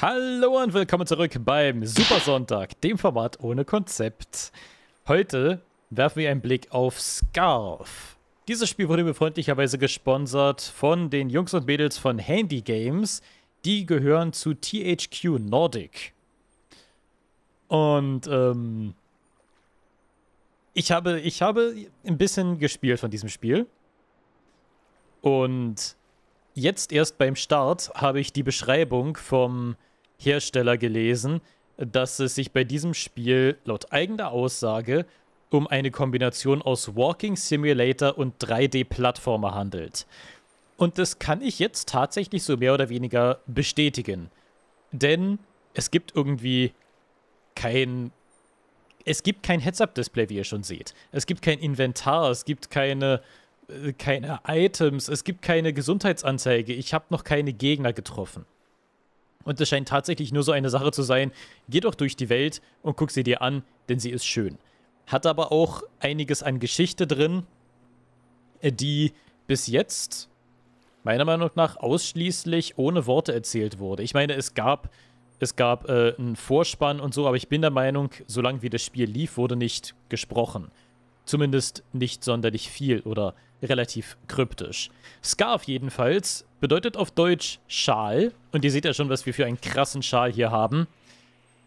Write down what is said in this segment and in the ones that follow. Hallo und willkommen zurück beim Supersonntag, dem Format ohne Konzept. Heute werfen wir einen Blick auf Scarf. Dieses Spiel wurde mir freundlicherweise gesponsert von den Jungs und Mädels von Handy Games. Die gehören zu THQ Nordic. Und ich habe ein bisschen gespielt von diesem Spiel. Und jetzt erst beim Start habe ich die Beschreibung vom Hersteller gelesen, dass es sich bei diesem Spiel laut eigener Aussage um eine Kombination aus Walking Simulator und 3D-Plattformer handelt. Und das kann ich jetzt tatsächlich so mehr oder weniger bestätigen. Denn es gibt irgendwie kein... Es gibt kein Heads-Up-Display, wie ihr schon seht. Es gibt kein Inventar, es gibt keine Items, es gibt keine Gesundheitsanzeige. Ich habe noch keine Gegner getroffen. Und es scheint tatsächlich nur so eine Sache zu sein, geh doch durch die Welt und guck sie dir an, denn sie ist schön. Hat aber auch einiges an Geschichte drin, die bis jetzt meiner Meinung nach ausschließlich ohne Worte erzählt wurde. Ich meine, es gab einen Vorspann und so, aber ich bin der Meinung, solange wie das Spiel lief, wurde nicht gesprochen. Zumindest nicht sonderlich viel oder relativ kryptisch. Scarf jedenfalls bedeutet auf Deutsch Schal. Und ihr seht ja schon, was wir für einen krassen Schal hier haben.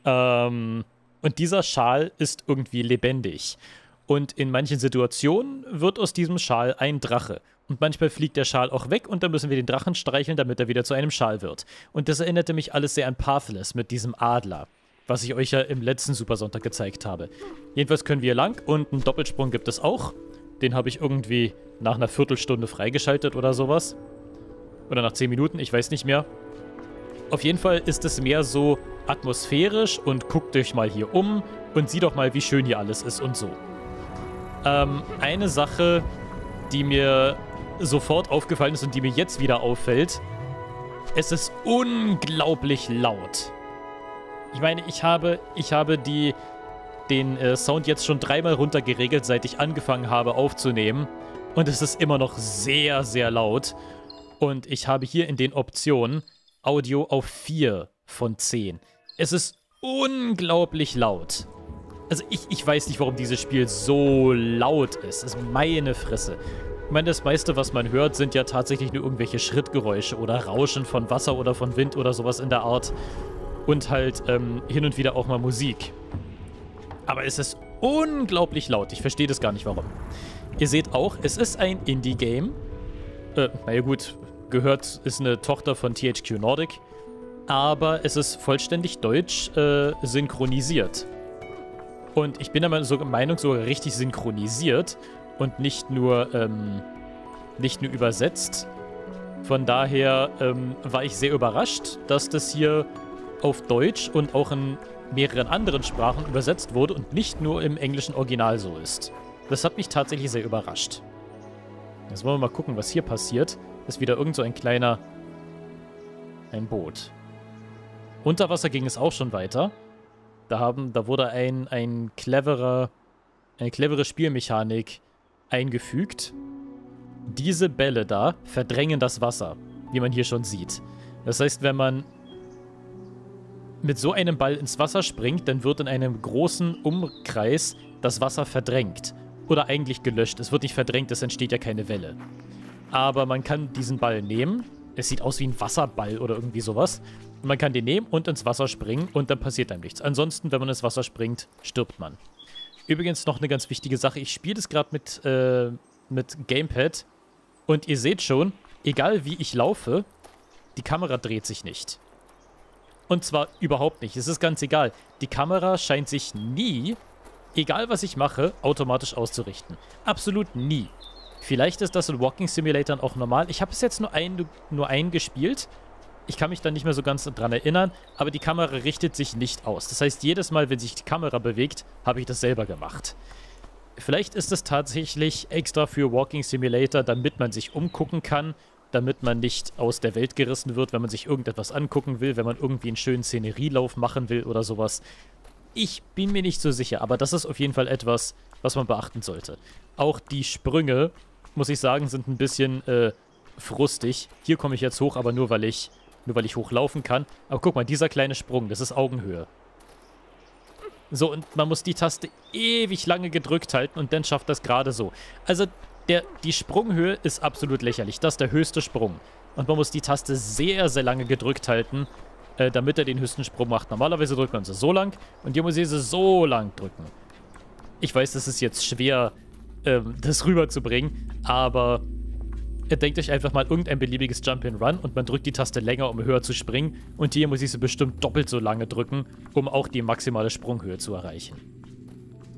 Und dieser Schal ist irgendwie lebendig. Und in manchen Situationen wird aus diesem Schal ein Drache. Und manchmal fliegt der Schal auch weg und dann müssen wir den Drachen streicheln, damit er wieder zu einem Schal wird. Und das erinnerte mich alles sehr an Pathless mit diesem Adler, was ich euch ja im letzten Supersonntag gezeigt habe. Jedenfalls können wir lang und einen Doppelsprung gibt es auch. Den habe ich irgendwie nach einer Viertelstunde freigeschaltet oder sowas. Oder nach 10 Minuten, ich weiß nicht mehr. Auf jeden Fall ist es mehr so atmosphärisch und guckt euch mal hier um und sieh doch mal, wie schön hier alles ist und so. Eine Sache, die mir sofort aufgefallen ist und die mir jetzt wieder auffällt, es ist unglaublich laut. Ich meine, ich habe den Sound jetzt schon dreimal runter geregelt, seit ich angefangen habe aufzunehmen. Und es ist immer noch sehr, sehr laut. Und ich habe hier in den Optionen Audio auf 4 von 10. Es ist unglaublich laut. Also ich weiß nicht, warum dieses Spiel so laut ist. Es ist meine Fresse. Ich meine, das meiste, was man hört, sind ja tatsächlich nur irgendwelche Schrittgeräusche oder Rauschen von Wasser oder von Wind oder sowas in der Art. Und halt hin und wieder auch mal Musik. Aber es ist unglaublich laut. Ich verstehe das gar nicht, warum. Ihr seht auch, es ist ein Indie-Game. Naja gut, gehört ist eine Tochter von THQ Nordic. Aber es ist vollständig deutsch synchronisiert. Und ich bin der Meinung, sogar richtig synchronisiert. Und nicht nur übersetzt. Von daher war ich sehr überrascht, dass das hier auf Deutsch und auch in mehreren anderen Sprachen übersetzt wurde und nicht nur im englischen Original so ist. Das hat mich tatsächlich sehr überrascht. Jetzt wollen wir mal gucken, was hier passiert. Ist wieder irgend so ein kleiner... ein Boot. Unter Wasser ging es auch schon weiter. Da wurde eine clevere Spielmechanik eingefügt. Diese Bälle da verdrängen das Wasser, wie man hier schon sieht. Das heißt, wenn man mit so einem Ball ins Wasser springt, dann wird in einem großen Umkreis das Wasser verdrängt. Oder eigentlich gelöscht. Es wird nicht verdrängt, es entsteht ja keine Welle. Aber man kann diesen Ball nehmen. Es sieht aus wie ein Wasserball oder irgendwie sowas. Und man kann den nehmen und ins Wasser springen und dann passiert einem nichts. Ansonsten, wenn man ins Wasser springt, stirbt man. Übrigens noch eine ganz wichtige Sache. Ich spiele das gerade mit Gamepad. Und ihr seht schon, egal wie ich laufe, die Kamera dreht sich nicht. Und zwar überhaupt nicht. Es ist ganz egal. Die Kamera scheint sich nie, egal was ich mache, automatisch auszurichten. Absolut nie. Vielleicht ist das in Walking Simulatoren auch normal. Ich habe es jetzt nur einen gespielt. Ich kann mich da nicht mehr so ganz dran erinnern. Aber die Kamera richtet sich nicht aus. Das heißt, jedes Mal, wenn sich die Kamera bewegt, habe ich das selber gemacht. Vielleicht ist es tatsächlich extra für Walking Simulator, damit man sich umgucken kann. Damit man nicht aus der Welt gerissen wird, wenn man sich irgendetwas angucken will, wenn man irgendwie einen schönen Szenerielauf machen will oder sowas. Ich bin mir nicht so sicher, aber das ist auf jeden Fall etwas, was man beachten sollte. Auch die Sprünge, muss ich sagen, sind ein bisschen frustig. Hier komme ich jetzt hoch, aber nur, weil ich Nur weil ich hochlaufen kann. Aber guck mal, dieser kleine Sprung, das ist Augenhöhe. So, und man muss die Taste ewig lange gedrückt halten und dann schafft das gerade so. Also, die Sprunghöhe ist absolut lächerlich. Das ist der höchste Sprung. Und man muss die Taste sehr, sehr lange gedrückt halten, damit er den höchsten Sprung macht. Normalerweise drückt man sie so lang und hier muss ich sie so lang drücken. Ich weiß, das ist jetzt schwer, das rüberzubringen, aber denkt euch einfach mal irgendein beliebiges Jump-and-Run und man drückt die Taste länger, um höher zu springen. Und hier muss ich sie bestimmt doppelt so lange drücken, um auch die maximale Sprunghöhe zu erreichen.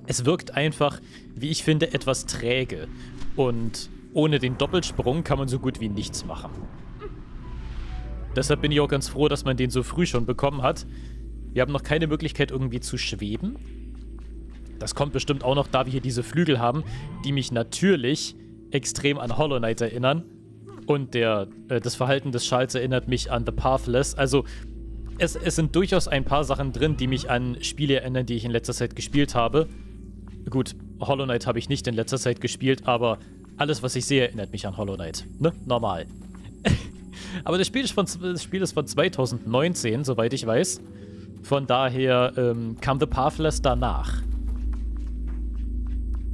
Es wirkt einfach, wie ich finde, etwas träge. Und ohne den Doppelsprung kann man so gut wie nichts machen. Deshalb bin ich auch ganz froh, dass man den so früh schon bekommen hat. Wir haben noch keine Möglichkeit, irgendwie zu schweben. Das kommt bestimmt auch noch, da wir hier diese Flügel haben, die mich natürlich extrem an Hollow Knight erinnern. Und das Verhalten des Schals erinnert mich an The Pathless. Also, es sind durchaus ein paar Sachen drin, die mich an Spiele erinnern, die ich in letzter Zeit gespielt habe. Gut, Hollow Knight habe ich nicht in letzter Zeit gespielt, aber alles, was ich sehe, erinnert mich an Hollow Knight. Ne? Normal. Aber das Spiel ist von 2019, soweit ich weiß. Von daher kam The Pathless danach.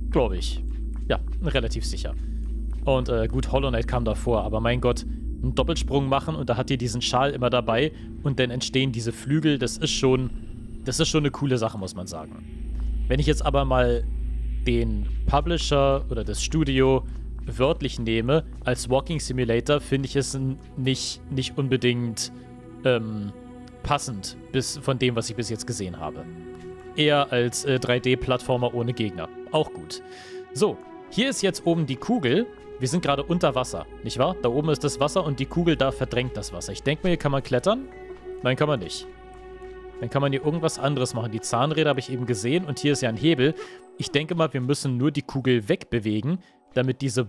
Glaube ich. Ja, relativ sicher. Und gut, Hollow Knight kam davor, aber mein Gott, einen Doppelsprung machen und da hat ihr diesen Schal immer dabei und dann entstehen diese Flügel, das ist schon eine coole Sache, muss man sagen. Wenn ich jetzt aber mal den Publisher oder das Studio wörtlich nehme, als Walking Simulator finde ich es nicht unbedingt passend von dem, was ich bis jetzt gesehen habe. Eher als 3D-Plattformer ohne Gegner. Auch gut. So, hier ist jetzt oben die Kugel. Wir sind gerade unter Wasser, nicht wahr? Da oben ist das Wasser und die Kugel da verdrängt das Wasser. Ich denke mir, hier kann man klettern. Nein, kann man nicht. Dann kann man hier irgendwas anderes machen. Die Zahnräder habe ich eben gesehen und hier ist ja ein Hebel. Ich denke mal, wir müssen nur die Kugel wegbewegen, damit diese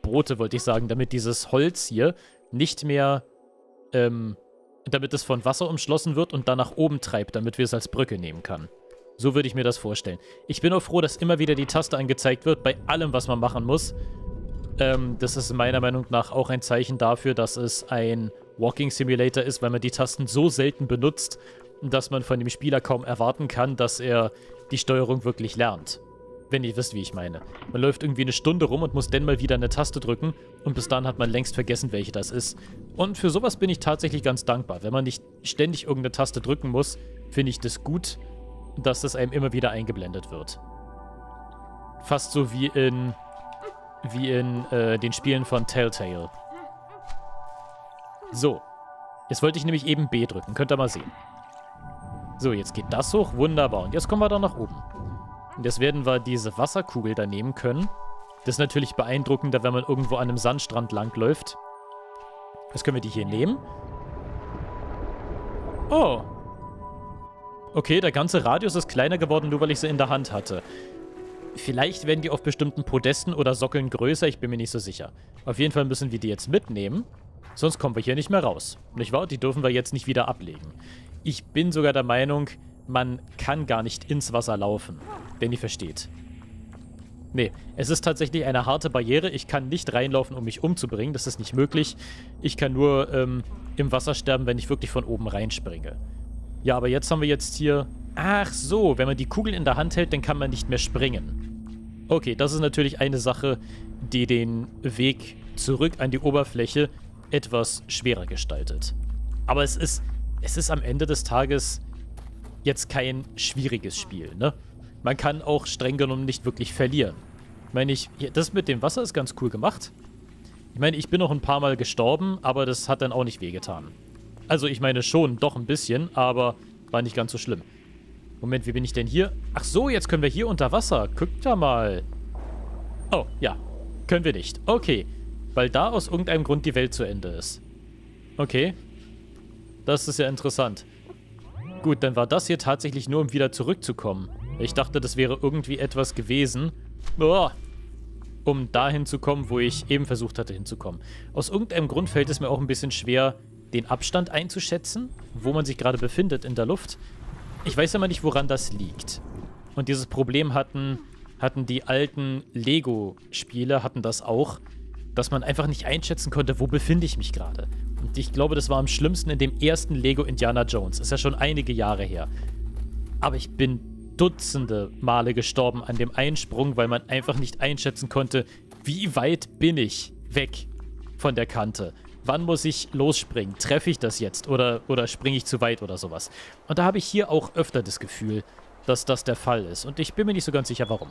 Brote, wollte ich sagen, damit dieses Holz hier nicht mehr, damit es von Wasser umschlossen wird und dann nach oben treibt, damit wir es als Brücke nehmen können. So würde ich mir das vorstellen. Ich bin auch froh, dass immer wieder die Taste angezeigt wird, bei allem, was man machen muss. Das ist meiner Meinung nach auch ein Zeichen dafür, dass es ein Walking Simulator ist, weil man die Tasten so selten benutzt, dass man von dem Spieler kaum erwarten kann, dass er die Steuerung wirklich lernt. Wenn ihr wisst, wie ich meine. Man läuft irgendwie eine Stunde rum und muss dann mal wieder eine Taste drücken und bis dann hat man längst vergessen, welche das ist. Und für sowas bin ich tatsächlich ganz dankbar. Wenn man nicht ständig irgendeine Taste drücken muss, finde ich das gut, dass das einem immer wieder eingeblendet wird. Fast so wie in den Spielen von Telltale. So. Jetzt wollte ich nämlich eben B drücken. Könnt ihr mal sehen. So, jetzt geht das hoch. Wunderbar. Und jetzt kommen wir da nach oben. Und jetzt werden wir diese Wasserkugel da nehmen können. Das ist natürlich beeindruckender, wenn man irgendwo an einem Sandstrand langläuft. Jetzt können wir die hier nehmen. Oh. Okay, der ganze Radius ist kleiner geworden, nur weil ich sie in der Hand hatte. Vielleicht werden die auf bestimmten Podesten oder Sockeln größer, ich bin mir nicht so sicher. Auf jeden Fall müssen wir die jetzt mitnehmen, sonst kommen wir hier nicht mehr raus. Nicht wahr? Die dürfen wir jetzt nicht wieder ablegen. Ich bin sogar der Meinung, man kann gar nicht ins Wasser laufen, wenn ihr versteht. Nee, es ist tatsächlich eine harte Barriere. Ich kann nicht reinlaufen, um mich umzubringen. Das ist nicht möglich. Ich kann nur im Wasser sterben, wenn ich wirklich von oben reinspringe. Ja, aber jetzt haben wir jetzt hier... Ach so, wenn man die Kugel in der Hand hält, dann kann man nicht mehr springen. Okay, das ist natürlich eine Sache, die den Weg zurück an die Oberfläche etwas schwerer gestaltet. Aber es ist am Ende des Tages jetzt kein schwieriges Spiel, ne? Man kann auch streng genommen nicht wirklich verlieren. Ich meine, das mit dem Wasser ist ganz cool gemacht. Ich meine, ich bin noch ein paar Mal gestorben, aber das hat dann auch nicht wehgetan. Also ich meine schon, doch ein bisschen, aber war nicht ganz so schlimm. Moment, wie bin ich denn hier? Ach so, jetzt können wir hier unter Wasser. Guckt da mal. Oh, ja. Können wir nicht. Okay. Weil da aus irgendeinem Grund die Welt zu Ende ist. Okay. Das ist ja interessant. Gut, dann war das hier tatsächlich nur, um wieder zurückzukommen. Ich dachte, das wäre irgendwie etwas gewesen. Oh, um dahin zu kommen, wo ich eben versucht hatte hinzukommen. Aus irgendeinem Grund fällt es mir auch ein bisschen schwer, den Abstand einzuschätzen, wo man sich gerade befindet in der Luft. Ich weiß immer nicht, woran das liegt. Und dieses Problem hatten die alten Lego-Spiele, hatten das auch, dass man einfach nicht einschätzen konnte, wo befinde ich mich gerade. Und ich glaube, das war am schlimmsten in dem ersten Lego Indiana Jones. Ist ja schon einige Jahre her. Aber ich bin Dutzende Male gestorben an dem Einsprung, weil man einfach nicht einschätzen konnte, wie weit bin ich weg von der Kante? Wann muss ich losspringen? Treffe ich das jetzt? Oder springe ich zu weit oder sowas? Und da habe ich hier auch öfter das Gefühl, dass das der Fall ist. Und ich bin mir nicht so ganz sicher, warum.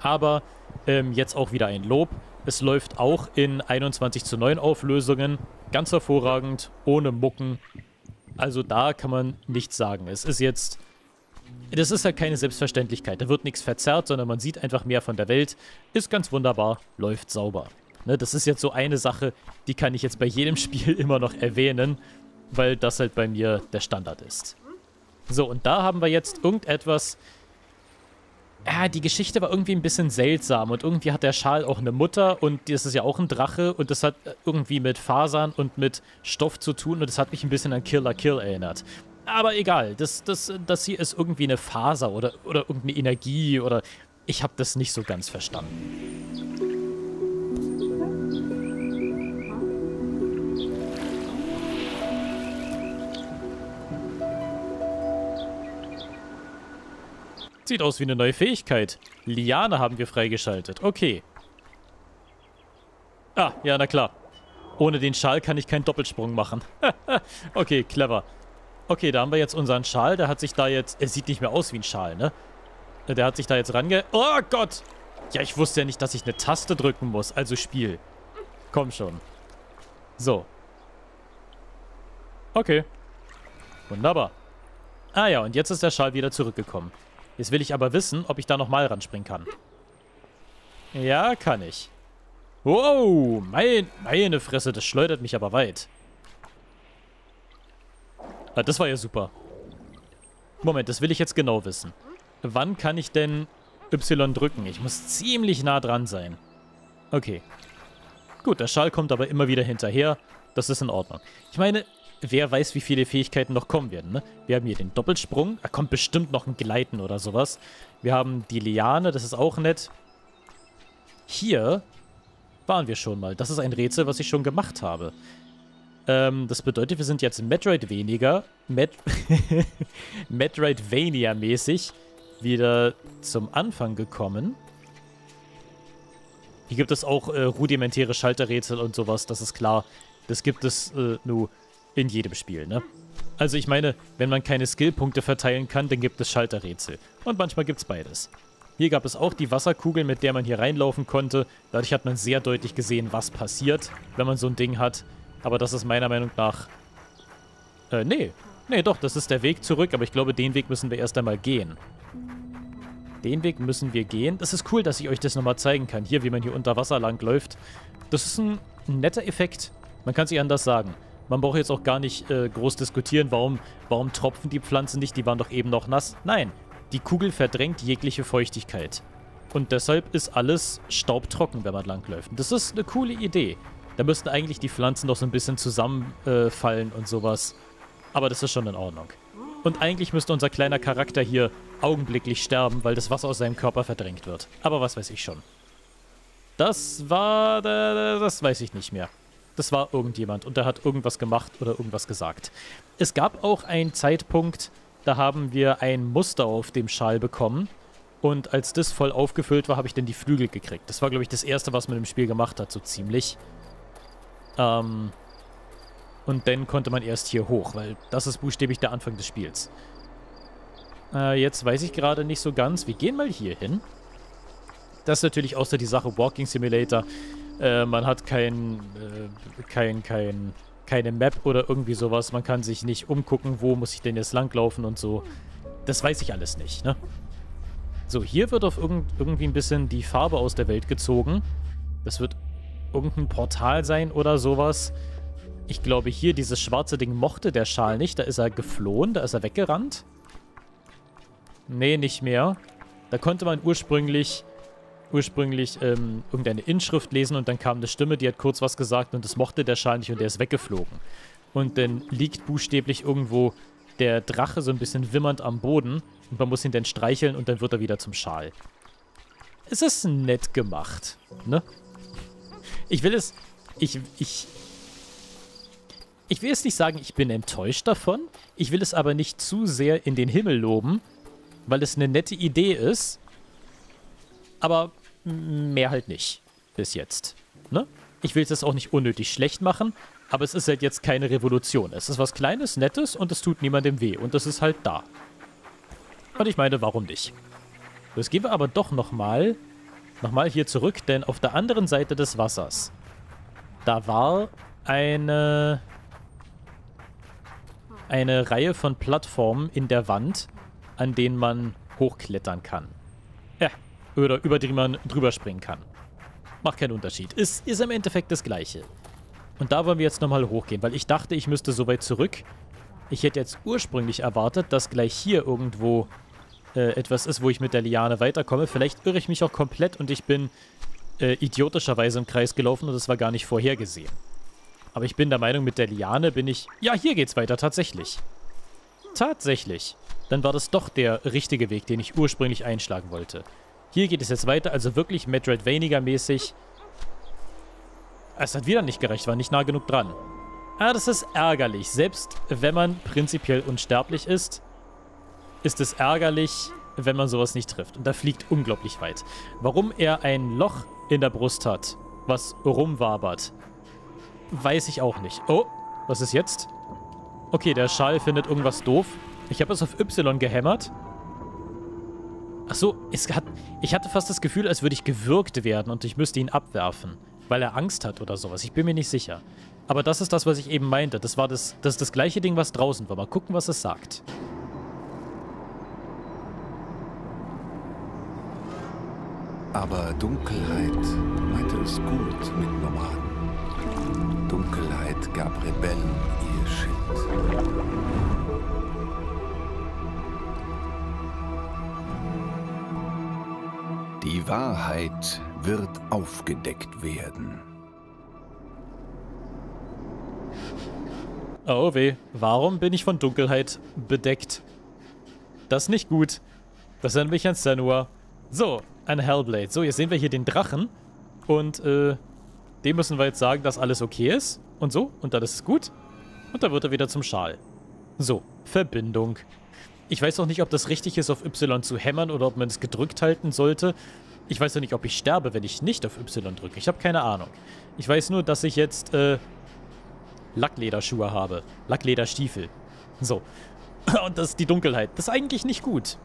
Aber jetzt auch wieder ein Lob. Es läuft auch in 21:9 Auflösungen. Ganz hervorragend, ohne Mucken. Also da kann man nichts sagen. Es ist jetzt... Das ist halt keine Selbstverständlichkeit. Da wird nichts verzerrt, sondern man sieht einfach mehr von der Welt. Ist ganz wunderbar, läuft sauber. Ne, das ist jetzt so eine Sache, die kann ich jetzt bei jedem Spiel immer noch erwähnen, weil das halt bei mir der Standard ist. So, und da haben wir jetzt irgendetwas... die Geschichte war irgendwie ein bisschen seltsam und irgendwie hat der Schal auch eine Mutter und das ist ja auch ein Drache und das hat irgendwie mit Fasern und mit Stoff zu tun und das hat mich ein bisschen an Kill la Kill erinnert. Aber egal, das hier ist irgendwie eine Faser oder irgendeine Energie oder... Ich habe das nicht so ganz verstanden. Sieht aus wie eine neue Fähigkeit. Liane haben wir freigeschaltet. Okay. Ah, ja, na klar. Ohne den Schal kann ich keinen Doppelsprung machen. Okay, clever. Okay, da haben wir jetzt unseren Schal. Der hat sich da jetzt... Er sieht nicht mehr aus wie ein Schal, ne? Der hat sich da jetzt range... Oh Gott! Ja, ich wusste ja nicht, dass ich eine Taste drücken muss. Also Spiel. Komm schon. So. Okay. Wunderbar. Ah ja, und jetzt ist der Schal wieder zurückgekommen. Jetzt will ich aber wissen, ob ich da nochmal ranspringen kann. Ja, kann ich. Wow, meine Fresse, das schleudert mich aber weit. Ah, das war ja super. Moment, das will ich jetzt genau wissen. Wann kann ich denn Y drücken? Ich muss ziemlich nah dran sein. Okay. Gut, der Schal kommt aber immer wieder hinterher. Das ist in Ordnung. Ich meine... Wer weiß, wie viele Fähigkeiten noch kommen werden, ne? Wir haben hier den Doppelsprung. Da kommt bestimmt noch ein Gleiten oder sowas. Wir haben die Liane, das ist auch nett. Hier waren wir schon mal. Das ist ein Rätsel, was ich schon gemacht habe. Das bedeutet, wir sind jetzt Metroidvania-mäßig wieder zum Anfang gekommen. Hier gibt es auch rudimentäre Schalterrätsel und sowas, das ist klar. Das gibt es nur... In jedem Spiel, ne? Also ich meine, wenn man keine Skillpunkte verteilen kann, dann gibt es Schalterrätsel. Und manchmal gibt es beides. Hier gab es auch die Wasserkugel, mit der man hier reinlaufen konnte. Dadurch hat man sehr deutlich gesehen, was passiert, wenn man so ein Ding hat. Aber das ist meiner Meinung nach... Nee, doch, das ist der Weg zurück. Aber ich glaube, den Weg müssen wir erst einmal gehen. Den Weg müssen wir gehen. Das ist cool, dass ich euch das nochmal zeigen kann. Hier, wie man hier unter Wasser lang läuft. Das ist ein netter Effekt. Man kann es nicht anders sagen. Man braucht jetzt auch gar nicht groß diskutieren, warum tropfen die Pflanzen nicht, die waren doch eben noch nass. Nein, die Kugel verdrängt jegliche Feuchtigkeit. Und deshalb ist alles staubtrocken, wenn man langläuft. Und das ist eine coole Idee. Da müssten eigentlich die Pflanzen noch so ein bisschen zusammenfallen und sowas. Aber das ist schon in Ordnung. Und eigentlich müsste unser kleiner Charakter hier augenblicklich sterben, weil das Wasser aus seinem Körper verdrängt wird. Aber was weiß ich schon. Das weiß ich nicht mehr. Das war irgendjemand und der hat irgendwas gemacht oder irgendwas gesagt. Es gab auch einen Zeitpunkt, da haben wir ein Muster auf dem Schal bekommen. Und als das voll aufgefüllt war, habe ich dann die Flügel gekriegt. Das war, glaube ich, das Erste, was man im Spiel gemacht hat, so ziemlich. Und dann konnte man erst hier hoch, weil das ist buchstäblich der Anfang des Spiels. Jetzt weiß ich gerade nicht so ganz. Wir gehen mal hier hin. Das ist natürlich außer die Sache Walking Simulator... man hat keine Map oder irgendwie sowas. Man kann sich nicht umgucken, wo muss ich denn jetzt langlaufen und so. Das weiß ich alles nicht, ne? So, hier wird auf irgendwie ein bisschen die Farbe aus der Welt gezogen. Das wird irgendein Portal sein oder sowas. Ich glaube, hier dieses schwarze Ding mochte der Schal nicht. Da ist er geflohen, da ist er weggerannt. Nee, nicht mehr. Da konnte man ursprünglich irgendeine Inschrift lesen und dann kam eine Stimme, die hat kurz was gesagt und das mochte der Schal nicht und der ist weggeflogen. Und dann liegt buchstäblich irgendwo der Drache so ein bisschen wimmernd am Boden und man muss ihn dann streicheln und dann wird er wieder zum Schal. Es ist nett gemacht, ne? Ich will es... Ich Ich will jetzt nicht sagen, ich bin enttäuscht davon. Ich will es aber nicht zu sehr in den Himmel loben, weil es eine nette Idee ist. Aber mehr halt nicht. Bis jetzt. Ne? Ich will es jetzt auch nicht unnötig schlecht machen, aber es ist halt jetzt keine Revolution. Es ist was Kleines, Nettes und es tut niemandem weh. Und es ist halt da. Und ich meine, warum nicht? Jetzt gehen wir aber doch nochmal hier zurück, denn auf der anderen Seite des Wassers, da war eine Reihe von Plattformen in der Wand, an denen man hochklettern kann. Ja, oder über die man drüber springen kann. Macht keinen Unterschied. Ist im Endeffekt das Gleiche. Und da wollen wir jetzt nochmal hochgehen, weil ich dachte, ich müsste so weit zurück. Ich hätte jetzt ursprünglich erwartet, dass gleich hier irgendwo etwas ist, wo ich mit der Liane weiterkomme. Vielleicht irre ich mich auch komplett und ich bin idiotischerweise im Kreis gelaufen und das war gar nicht vorhergesehen. Aber ich bin der Meinung, mit der Liane bin ich... Ja, hier geht's weiter, tatsächlich. Tatsächlich. Dann war das doch der richtige Weg, den ich ursprünglich einschlagen wollte. Hier geht es jetzt weiter, also wirklich Metroidvania-mäßig. Es hat wieder nicht gereicht, war nicht nah genug dran. Ah, das ist ärgerlich. Selbst wenn man prinzipiell unsterblich ist, ist es ärgerlich, wenn man sowas nicht trifft. Und da fliegt unglaublich weit. Warum er ein Loch in der Brust hat, was rumwabert, weiß ich auch nicht. Oh, was ist jetzt? Okay, der Schal findet irgendwas doof. Ich habe es auf Y gehämmert. Achso, ich hatte fast das Gefühl, als würde ich gewürgt werden und ich müsste ihn abwerfen, weil er Angst hat oder sowas. Ich bin mir nicht sicher. Aber das ist das, was ich eben meinte. Das ist das gleiche Ding, was draußen war. Mal gucken, was es sagt. Aber Dunkelheit meinte es gut mit Nomaden. Dunkelheit gab Rebellen ihr Schild. Die Wahrheit wird aufgedeckt werden. Oh weh, warum bin ich von Dunkelheit bedeckt? Das ist nicht gut. Das erinnert mich an Senua. So, an Hellblade. So, jetzt sehen wir hier den Drachen. Und, dem müssen wir jetzt sagen, dass alles okay ist. Und so. Und dann ist es gut. Und dann wird er wieder zum Schal. So. Verbindung. Ich weiß noch nicht, ob das richtig ist, auf Y zu hämmern oder ob man es gedrückt halten sollte. Ich weiß noch nicht, ob ich sterbe, wenn ich nicht auf Y drücke. Ich habe keine Ahnung. Ich weiß nur, dass ich jetzt, Lacklederschuhe habe. Lacklederstiefel. So. Und das ist die Dunkelheit. Das ist eigentlich nicht gut.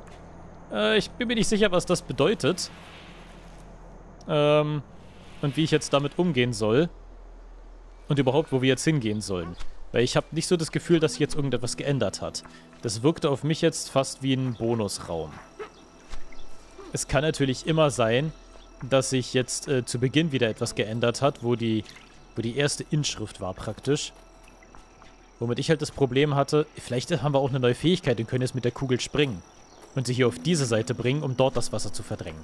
Ich bin mir nicht sicher, was das bedeutet. Und wie ich jetzt damit umgehen soll. Und überhaupt, wo wir jetzt hingehen sollen. Weil ich habe nicht so das Gefühl, dass sich jetzt irgendetwas geändert hat. Das wirkte auf mich jetzt fast wie ein Bonusraum. Es kann natürlich immer sein, dass sich jetzt zu Beginn wieder etwas geändert hat, wo die erste Inschrift war praktisch. Womit ich halt das Problem hatte, vielleicht haben wir auch eine neue Fähigkeit und können jetzt mit der Kugel springen. Und sie hier auf diese Seite bringen, um dort das Wasser zu verdrängen.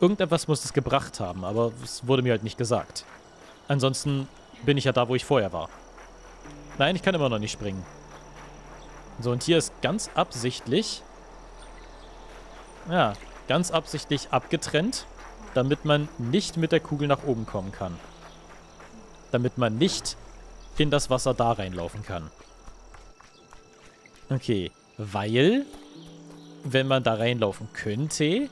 Irgendetwas muss es gebracht haben, aber es wurde mir halt nicht gesagt. Ansonsten bin ich ja da, wo ich vorher war. Nein, ich kann immer noch nicht springen. So, und hier ist ganz absichtlich... Ja, ganz absichtlich abgetrennt, damit man nicht mit der Kugel nach oben kommen kann. Damit man nicht in das Wasser da reinlaufen kann. Okay, weil... Wenn man da reinlaufen könnte...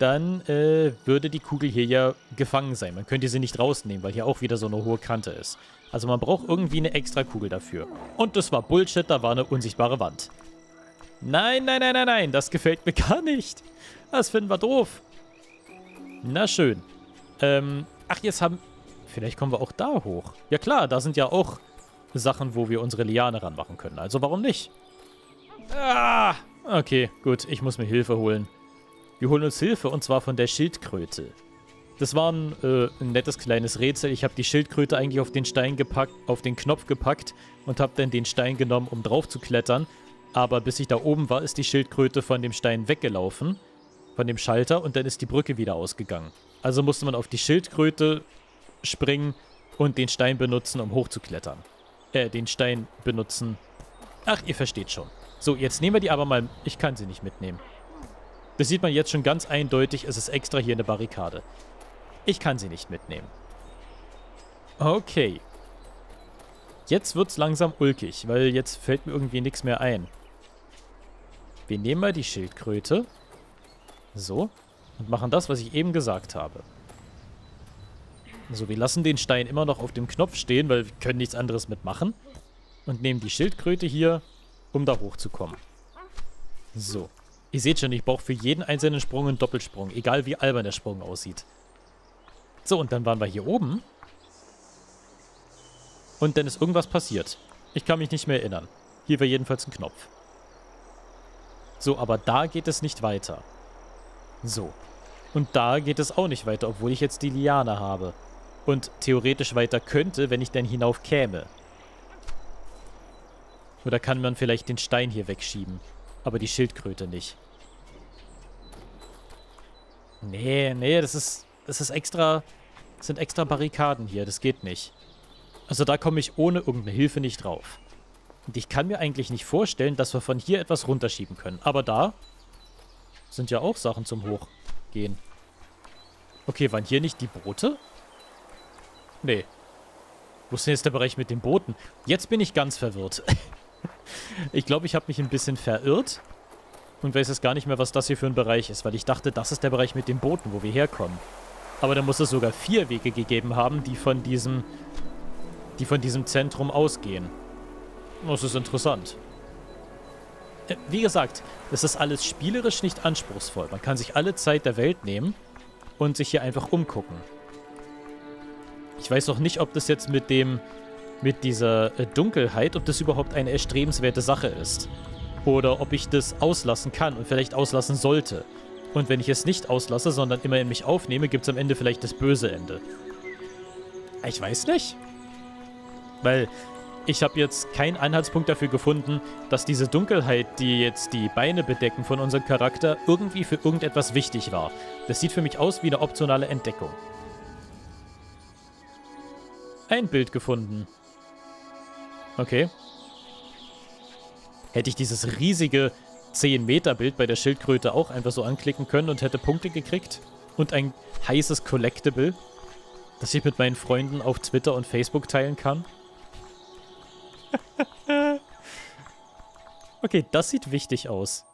Dann würde die Kugel hier ja gefangen sein. Man könnte sie nicht rausnehmen, weil hier auch wieder so eine hohe Kante ist. Also man braucht irgendwie eine extra Kugel dafür. Und das war Bullshit, da war eine unsichtbare Wand. Nein, nein, nein, nein, nein, das gefällt mir gar nicht. Das finden wir doof. Na schön. Ach, jetzt haben... Vielleicht kommen wir auch da hoch. Ja klar, da sind ja auch Sachen, wo wir unsere Liane ranmachen können. Also warum nicht? Ah, okay, gut, ich muss mir Hilfe holen. Wir holen uns Hilfe, und zwar von der Schildkröte. Das war ein nettes kleines Rätsel. Ich habe die Schildkröte eigentlich auf den Stein gepackt, auf den Knopf gepackt und habe dann den Stein genommen, um drauf zu klettern. Aber bis ich da oben war, ist die Schildkröte von dem Stein weggelaufen, von dem Schalter, und dann ist die Brücke wieder ausgegangen. Also musste man auf die Schildkröte springen und den Stein benutzen, um hochzuklettern. Den Stein benutzen. Ach, ihr versteht schon. So, jetzt nehmen wir die aber mal... Ich kann sie nicht mitnehmen. Das sieht man jetzt schon ganz eindeutig, es ist extra hier eine Barrikade. Ich kann sie nicht mitnehmen. Okay. Jetzt wird's langsam ulkig, weil jetzt fällt mir irgendwie nichts mehr ein. Wir nehmen mal die Schildkröte. So. Und machen das, was ich eben gesagt habe. So, wir lassen den Stein immer noch auf dem Knopf stehen, weil wir können nichts anderes mitmachen. Und nehmen die Schildkröte hier, um da hochzukommen. So. Ihr seht schon, ich brauche für jeden einzelnen Sprung einen Doppelsprung. Egal wie albern der Sprung aussieht. So, und dann waren wir hier oben. Und dann ist irgendwas passiert. Ich kann mich nicht mehr erinnern. Hier war jedenfalls ein Knopf. So, aber da geht es nicht weiter. So. Und da geht es auch nicht weiter, obwohl ich jetzt die Liane habe. Und theoretisch weiter könnte, wenn ich denn hinauf käme. Oder kann man vielleicht den Stein hier wegschieben. Aber die Schildkröte nicht. Nee, das sind extra Barrikaden hier. Das geht nicht. Also da komme ich ohne irgendeine Hilfe nicht drauf. Und ich kann mir eigentlich nicht vorstellen, dass wir von hier etwas runterschieben können. Aber da sind ja auch Sachen zum Hochgehen. Okay, waren hier nicht die Boote? Nee. Wo ist denn jetzt der Bereich mit den Booten? Jetzt bin ich ganz verwirrt. Ich glaube, ich habe mich ein bisschen verirrt. Und weiß jetzt gar nicht mehr, was das hier für ein Bereich ist. Weil ich dachte, das ist der Bereich mit den Booten, wo wir herkommen. Aber da muss es sogar 4 Wege gegeben haben, die von diesem Zentrum ausgehen. Das ist interessant. Wie gesagt, es ist alles spielerisch nicht anspruchsvoll. Man kann sich alle Zeit der Welt nehmen und sich hier einfach umgucken. Ich weiß noch nicht, ob das jetzt mit dieser Dunkelheit, ob das überhaupt eine erstrebenswerte Sache ist. Oder ob ich das auslassen kann und vielleicht auslassen sollte. Und wenn ich es nicht auslasse, sondern immer in mich aufnehme, gibt es am Ende vielleicht das böse Ende. Ich weiß nicht. Weil ich habe jetzt keinen Anhaltspunkt dafür gefunden, dass diese Dunkelheit, die jetzt die Beine bedecken von unserem Charakter, irgendwie für irgendetwas wichtig war. Das sieht für mich aus wie eine optionale Entdeckung. Ein Bild gefunden. Okay. Hätte ich dieses riesige 10-Meter-Bild bei der Schildkröte auch einfach so anklicken können und hätte Punkte gekriegt? Und ein heißes Collectible, das ich mit meinen Freunden auf Twitter und Facebook teilen kann? Okay, das sieht wichtig aus.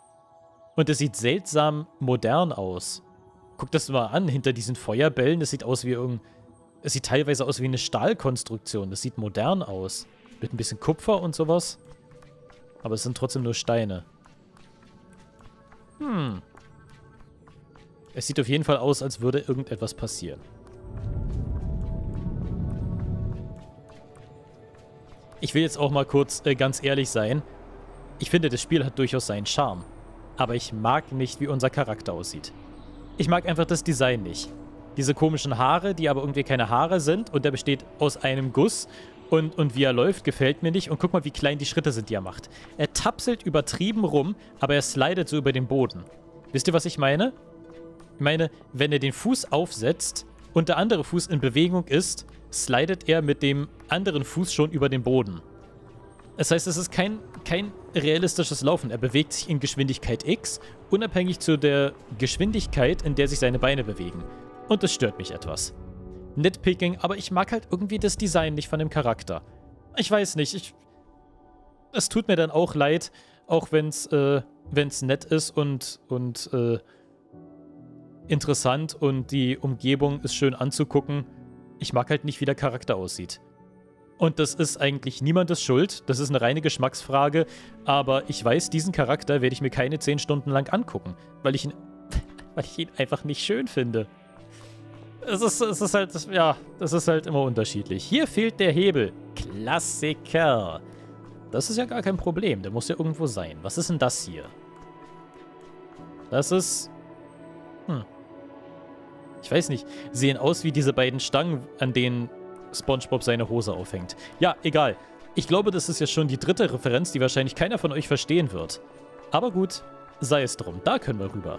Und es sieht seltsam modern aus. Guck das mal an, hinter diesen Feuerbällen. Das sieht aus wie Es sieht teilweise aus wie eine Stahlkonstruktion. Das sieht modern aus. Mit ein bisschen Kupfer und sowas. Aber es sind trotzdem nur Steine. Hm. Es sieht auf jeden Fall aus, als würde irgendetwas passieren. Ich will jetzt auch mal kurz ganz ehrlich sein. Ich finde, das Spiel hat durchaus seinen Charme. Aber ich mag nicht, wie unser Charakter aussieht. Ich mag einfach das Design nicht. Diese komischen Haare, die aber irgendwie keine Haare sind. Und der besteht aus einem Guss. Und wie er läuft, gefällt mir nicht. Und guck mal, wie klein die Schritte sind, die er macht. Er tapselt übertrieben rum, aber er slidet so über den Boden. Wisst ihr, was ich meine? Ich meine, wenn er den Fuß aufsetzt und der andere Fuß in Bewegung ist, slidet er mit dem anderen Fuß schon über den Boden. Das heißt, es ist kein realistisches Laufen. Er bewegt sich in Geschwindigkeit X, unabhängig zu der Geschwindigkeit, in der sich seine Beine bewegen. Und das stört mich etwas. Nitpicking, aber ich mag halt irgendwie das Design nicht von dem Charakter. Ich weiß nicht, es tut mir dann auch leid, auch wenn es nett ist und interessant und die Umgebung ist schön anzugucken. Ich mag halt nicht, wie der Charakter aussieht. Und das ist eigentlich niemandes Schuld. Das ist eine reine Geschmacksfrage. Aber ich weiß, diesen Charakter werde ich mir keine 10 Stunden lang angucken. Weil ich ihn einfach nicht schön finde. Es ist halt, ja, das ist halt immer unterschiedlich. Hier fehlt der Hebel. Klassiker. Das ist ja gar kein Problem. Der muss ja irgendwo sein. Was ist denn das hier? Das ist... Ich weiß nicht, sehen aus wie diese beiden Stangen, an denen SpongeBob seine Hose aufhängt. Ja, egal. Ich glaube, das ist ja schon die dritte Referenz, die wahrscheinlich keiner von euch verstehen wird. Aber gut, sei es drum. Da können wir rüber.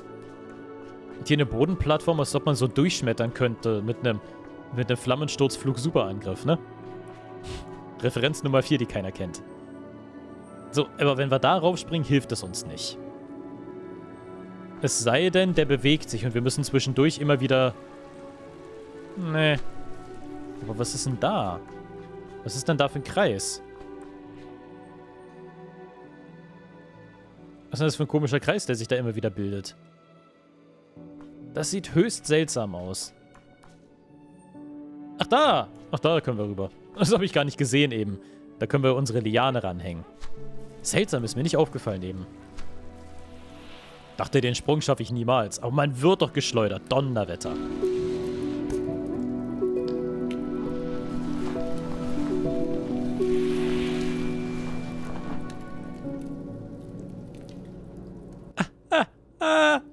Und hier eine Bodenplattform, als ob man so durchschmettern könnte mit einem Flammensturzflug-Superangriff, ne? Referenz Nummer 4, die keiner kennt. So, aber wenn wir da raufspringen, hilft es uns nicht. Es sei denn, der bewegt sich und wir müssen zwischendurch immer wieder... Nee. Aber was ist denn da? Was ist denn da für ein Kreis? Was ist denn das für ein komischer Kreis, der sich da immer wieder bildet? Das sieht höchst seltsam aus. Ach da! Ach da können wir rüber. Das habe ich gar nicht gesehen eben. Da können wir unsere Liane ranhängen. Seltsam, ist mir nicht aufgefallen eben. Dachte, den Sprung schaffe ich niemals. Aber man wird doch geschleudert. Donnerwetter.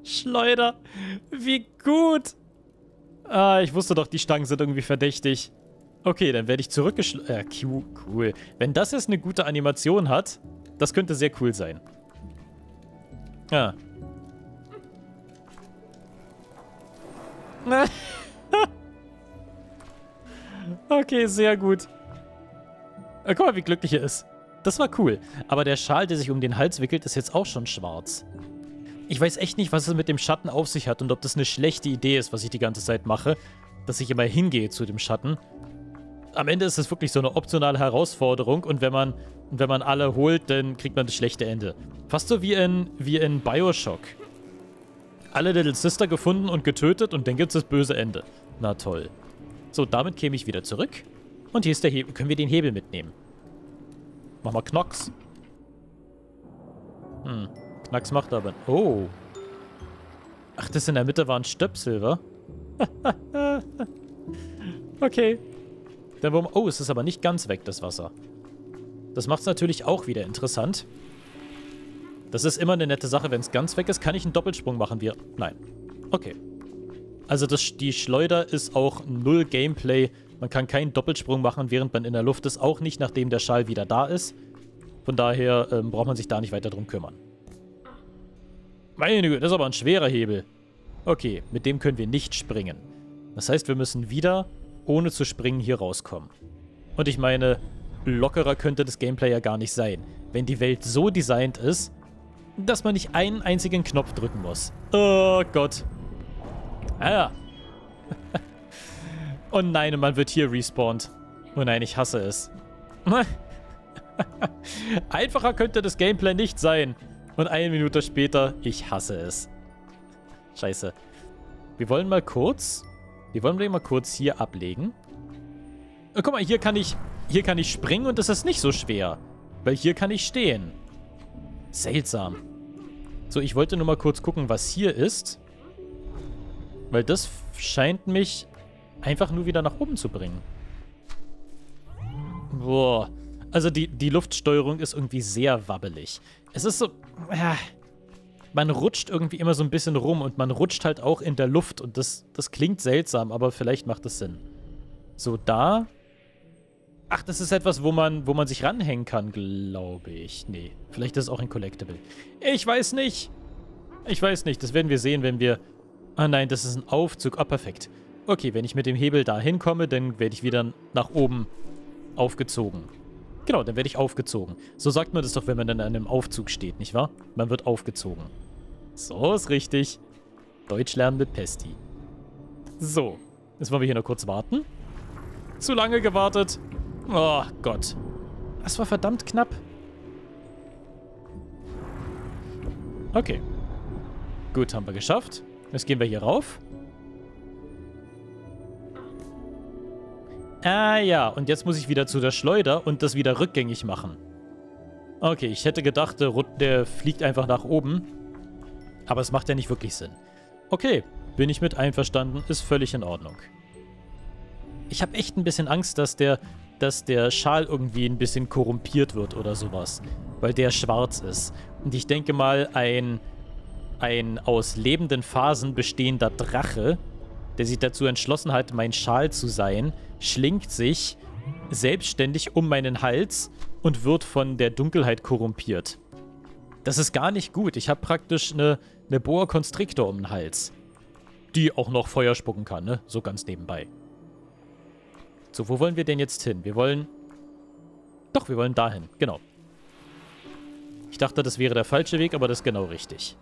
Schleuder. Wie gut. Ah, ich wusste doch, die Stangen sind irgendwie verdächtig. Okay, dann werde ich zurückgeschleudert. Cool. Wenn das jetzt eine gute Animation hat, das könnte sehr cool sein. Ah. Okay, sehr gut. Ah, guck mal, wie glücklich er ist. Das war cool. Aber der Schal, der sich um den Hals wickelt, ist jetzt auch schon schwarz. Ich weiß echt nicht, was es mit dem Schatten auf sich hat und ob das eine schlechte Idee ist, was ich die ganze Zeit mache, dass ich immer hingehe zu dem Schatten. Am Ende ist es wirklich so eine optionale Herausforderung und wenn man alle holt, dann kriegt man das schlechte Ende. Fast so wie in Bioshock. Alle Little Sister gefunden und getötet und dann gibt es das böse Ende. Na toll. So, damit käme ich wieder zurück. Und hier ist der Hebel. Können wir den Hebel mitnehmen? Mach mal Knocks. Hm. Knacks macht aber... Oh. Ach, das in der Mitte war ein Stöpsel, wa? Okay. Dann warum... Oh, es ist aber nicht ganz weg, das Wasser. Das macht es natürlich auch wieder interessant. Das ist immer eine nette Sache. Wenn es ganz weg ist, kann ich einen Doppelsprung machen. Wir... Nein. Okay. Also die Schleuder ist auch null Gameplay. Man kann keinen Doppelsprung machen, während man in der Luft ist. Auch nicht, nachdem der Schal wieder da ist. Von daher braucht man sich da nicht weiter drum kümmern. Meine Güte, das ist aber ein schwerer Hebel. Okay, mit dem können wir nicht springen. Das heißt, wir müssen wieder, ohne zu springen, hier rauskommen. Und ich meine, lockerer könnte das Gameplay ja gar nicht sein, wenn die Welt so designt ist, dass man nicht einen einzigen Knopf drücken muss. Oh Gott. Ah. Oh nein, und man wird hier respawned. Oh nein, ich hasse es. Einfacher könnte das Gameplay nicht sein. Und eine Minute später, ich hasse es. Scheiße. Wir wollen mal kurz hier ablegen. Oh, guck mal, hier kann ich springen und das ist nicht so schwer. Weil hier kann ich stehen. Seltsam. So, ich wollte nur mal kurz gucken, was hier ist. Weil das scheint mich einfach nur wieder nach oben zu bringen. Boah. Also die Luftsteuerung ist irgendwie sehr wabbelig. Es ist so... Man rutscht irgendwie immer so ein bisschen rum und man rutscht halt auch in der Luft. Und das klingt seltsam, aber vielleicht macht das Sinn. So, da... Ach, das ist etwas, wo man sich ranhängen kann, glaube ich. Nee, vielleicht ist es auch ein Collectible. Ich weiß nicht. Ich weiß nicht, das werden wir sehen, wenn wir... Ah nein, das ist ein Aufzug. Ah, perfekt. Okay, wenn ich mit dem Hebel da hinkomme, dann werde ich wieder nach oben aufgezogen. Genau, dann werde ich aufgezogen. So sagt man das doch, wenn man dann an einem Aufzug steht, nicht wahr? Man wird aufgezogen. So ist richtig. Deutsch lernen mit Pesti. So, jetzt wollen wir hier noch kurz warten. Zu lange gewartet. Oh Gott. Das war verdammt knapp. Okay. Gut, haben wir geschafft. Jetzt gehen wir hier rauf. Ah ja, und jetzt muss ich wieder zu der Schleuder und das wieder rückgängig machen. Okay, ich hätte gedacht, der fliegt einfach nach oben. Aber es macht ja nicht wirklich Sinn. Okay, bin ich mit einverstanden, ist völlig in Ordnung. Ich habe echt ein bisschen Angst, dass der Schal irgendwie ein bisschen korrumpiert wird oder sowas. Weil der schwarz ist. Und ich denke mal, ein aus lebenden Phasen bestehender Drache, der sich dazu entschlossen hat, mein Schal zu sein, schlingt sich selbstständig um meinen Hals und wird von der Dunkelheit korrumpiert. Das ist gar nicht gut. Ich habe praktisch eine Boa Constrictor um den Hals, die auch noch Feuer spucken kann, ne? So ganz nebenbei. So, wo wollen wir denn jetzt hin? Wir wollen... Doch, wir wollen dahin. Genau. Ich dachte, das wäre der falsche Weg, aber das ist genau richtig.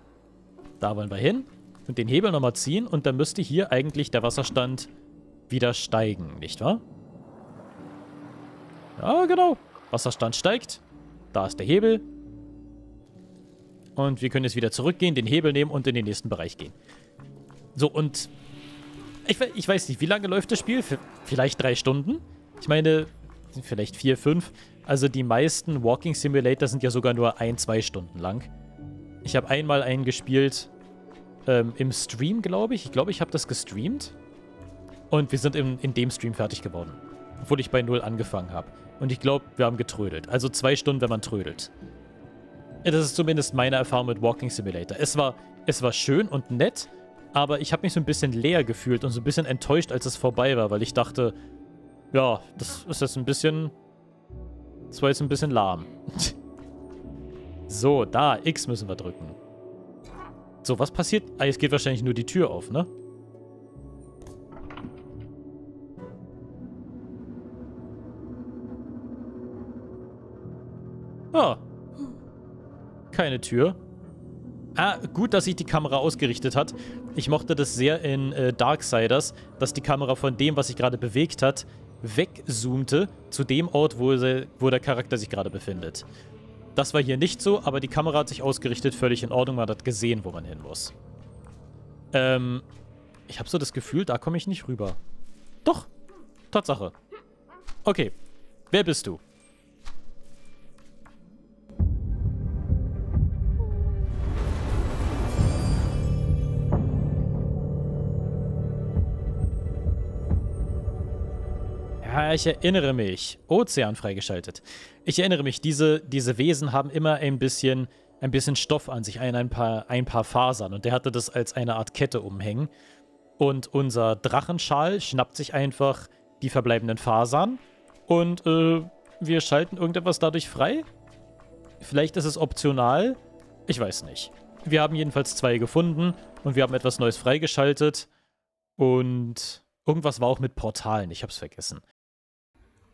Da wollen wir hin. Und den Hebel nochmal ziehen und dann müsste hier eigentlich der Wasserstand wieder steigen, nicht wahr? Ja, genau. Wasserstand steigt. Da ist der Hebel. Und wir können jetzt wieder zurückgehen, den Hebel nehmen und in den nächsten Bereich gehen. So, und ich weiß nicht, wie lange läuft das Spiel? Vielleicht 3 Stunden? Ich meine, vielleicht 4, 5. Also die meisten Walking Simulator sind ja sogar nur 1, 2 Stunden lang. Ich habe einmal einen gespielt im Stream, glaube ich. Ich glaube, ich habe das gestreamt. Und wir sind in dem Stream fertig geworden. Obwohl ich bei 0 angefangen habe. Und ich glaube, wir haben getrödelt. Also 2 Stunden, wenn man trödelt. Das ist zumindest meine Erfahrung mit Walking Simulator. Es war schön und nett, aber ich habe mich so ein bisschen leer gefühlt und so ein bisschen enttäuscht, als es vorbei war, weil ich dachte, ja, das war jetzt ein bisschen lahm. So, da, X müssen wir drücken. So, was passiert? Ah, jetzt geht wahrscheinlich nur die Tür auf, ne? Ah. Keine Tür. Ah, gut, dass sich die Kamera ausgerichtet hat. Ich mochte das sehr in Darksiders, dass die Kamera von dem, was sich gerade bewegt hat, wegzoomte zu dem Ort, wo der Charakter sich gerade befindet. Das war hier nicht so, aber die Kamera hat sich ausgerichtet, völlig in Ordnung. Man hat gesehen, wo man hin muss. Ich habe so das Gefühl, da komme ich nicht rüber. Doch, Tatsache. Okay, wer bist du? Ich erinnere mich. Ozean freigeschaltet. Ich erinnere mich, diese Wesen haben immer ein bisschen Stoff an sich, ein paar Fasern. Und der hatte das als eine Art Kette umhängen. Und unser Drachenschal schnappt sich einfach die verbleibenden Fasern. Und wir schalten irgendetwas dadurch frei. Vielleicht ist es optional. Ich weiß nicht. Wir haben jedenfalls 2 gefunden. Und wir haben etwas Neues freigeschaltet. Und irgendwas war auch mit Portalen. Ich hab's vergessen.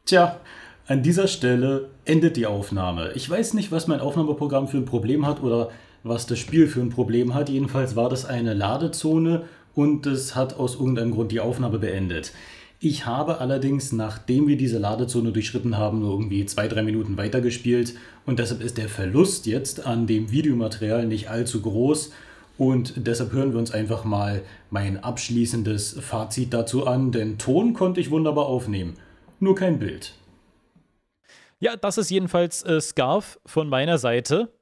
Tja, an dieser Stelle endet die Aufnahme. Ich weiß nicht, was mein Aufnahmeprogramm für ein Problem hat oder was das Spiel für ein Problem hat. Jedenfalls war das eine Ladezone und es hat aus irgendeinem Grund die Aufnahme beendet. Ich habe allerdings, nachdem wir diese Ladezone durchschritten haben, nur irgendwie 2, 3 Minuten weitergespielt. Und deshalb ist der Verlust jetzt an dem Videomaterial nicht allzu groß. Und deshalb hören wir uns einfach mal mein abschließendes Fazit dazu an, denn Ton konnte ich wunderbar aufnehmen. Nur kein Bild. Ja, das ist jedenfalls Scarf von meiner Seite.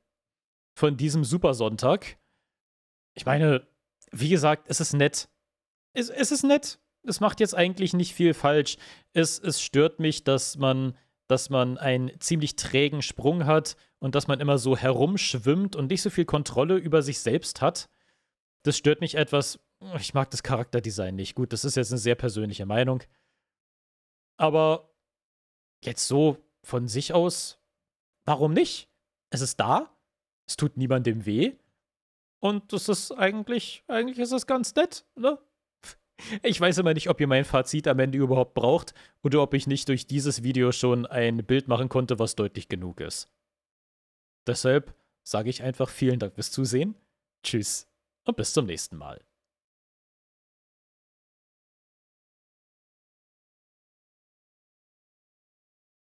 Von diesem Supersonntag. Ich meine, wie gesagt, es ist nett. Es ist nett. Es macht jetzt eigentlich nicht viel falsch. Es stört mich, dass man einen ziemlich trägen Sprung hat und dass man immer so herumschwimmt und nicht so viel Kontrolle über sich selbst hat. Das stört mich etwas. Ich mag das Charakterdesign nicht. Gut, das ist jetzt eine sehr persönliche Meinung. Aber jetzt so von sich aus, warum nicht? Es ist da, es tut niemandem weh und das ist eigentlich ist es ganz nett, ne? Ich weiß immer nicht, ob ihr mein Fazit am Ende überhaupt braucht oder ob ich nicht durch dieses Video schon ein Bild machen konnte, was deutlich genug ist. Deshalb sage ich einfach vielen Dank fürs Zusehen, tschüss und bis zum nächsten Mal.